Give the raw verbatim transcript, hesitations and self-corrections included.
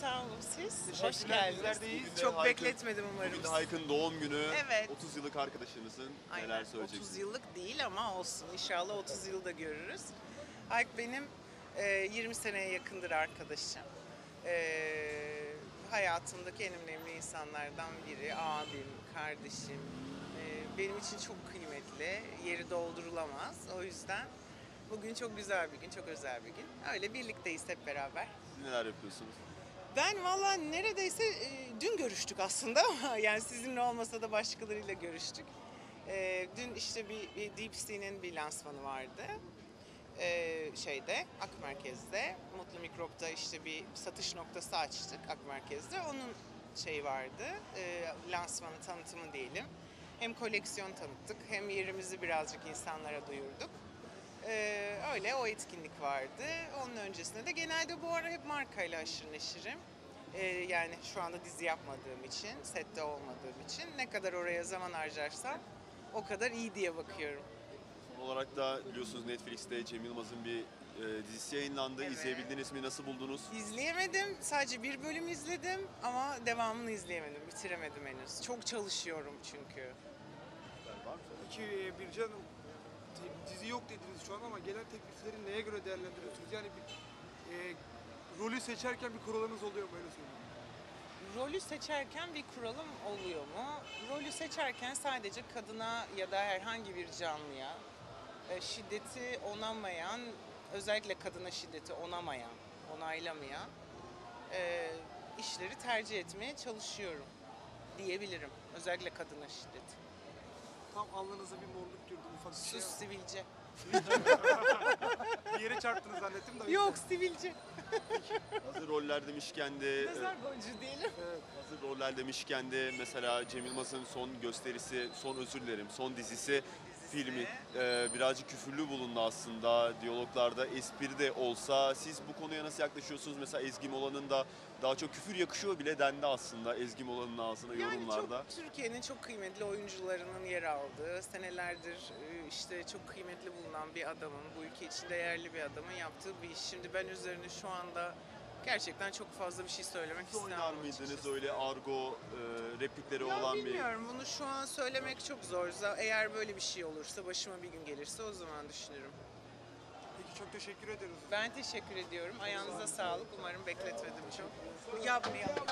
sağ olun siz. Hoş geldiniz. Çok bekletmedim umarım. Bugün de Hayk'ın doğum günü. Evet. otuz yıllık arkadaşınızın. Aynen. Neler söyleyeceksiniz? otuz yıllık değil ama olsun. İnşallah otuz yılda görürüz. Hayk benim yirmi seneye yakındır arkadaşım. Hayatımdaki en önemli insanlardan biri. Abim, kardeşim. Benim için çok kıymetli. Yeri doldurulamaz. O yüzden bugün çok güzel bir gün, çok özel bir gün. Öyle birlikteyiz hep beraber. Siz neler yapıyorsunuz? Ben valla neredeyse e, dün görüştük aslında ama yani sizinle olmasa da başkalarıyla görüştük. E, dün işte bir, bir Deepsea'nin bir lansmanı vardı. E, şeyde, Ak Merkez'de, Mutlu Mikrop'ta işte bir satış noktası açtık Ak Merkez'de. Onun şeyi vardı, e, lansmanı, tanıtımı diyelim. Hem koleksiyon tanıttık, hem yerimizi birazcık insanlara duyurduk. Ee, öyle o etkinlik vardı. Onun öncesinde de genelde bu ara hep markayla aşırı neşirim. Ee, yani şu anda dizi yapmadığım için, sette olmadığım için ne kadar oraya zaman harcarsam o kadar iyi diye bakıyorum. Son olarak da biliyorsunuz Netflix'te Cem Yılmaz'ın bir e, dizisi yayınlandı. Evet. İzleyebildiniz mi? Nasıl buldunuz? İzleyemedim. Sadece bir bölüm izledim ama devamını izleyemedim. Bitiremedim henüz. Çok çalışıyorum çünkü. İki bir canım. Dizi yok dediniz şu an ama gelen teklifleri neye göre değerlendiriyorsunuz? Yani bir, e, rolü seçerken bir kuralınız oluyor mu? Öyle söyleyeyim. Rolü seçerken bir kuralım oluyor mu? Rolü seçerken sadece kadına ya da herhangi bir canlıya e, şiddeti onamayan, özellikle kadına şiddeti onamayan, onaylamayan e, işleri tercih etmeye çalışıyorum diyebilirim. Özellikle kadına şiddeti. Tam alnınıza bir morluk girdi ufak bir şey. Sus sivilce. Bir yere çarptınız zannettim de. Yok sivilce. Hazır roller demişken de. Nazar boncuğu diyelim. Evet. Hazır roller demişken de mesela Cem Yılmaz'ın son gösterisi, son özür dilerim, son dizisi, dizisi. filmi e, birazcık küfürlü bulundu aslında. Diyaloglarda espri de olsa. Siz bu konuya nasıl yaklaşıyorsunuz? Mesela Ezgi Molan'ın da daha çok küfür yakışıyor bile dendi aslında Ezgi Molan'ın ağzına yani yorumlarda. Yani Türkiye'nin çok kıymetli oyuncularının yer aldığı, senelerdir işte çok kıymetli bulunan bir adamın, bu ülke için değerli bir adamın yaptığı bir iş. Şimdi ben üzerine şu anda gerçekten çok fazla bir şey söylemek istemiyorum. Oynar mıydınız öyle argo e, replikleri ya olan bir... Bilmiyorum, bunu şu an söylemek çok zor. Eğer böyle bir şey olursa, başıma bir gün gelirse o zaman düşünürüm. Peki, çok teşekkür ederiz. Ben teşekkür ediyorum. Ayağınıza sağlık. Umarım bekletmedim çok. Yapmayalım.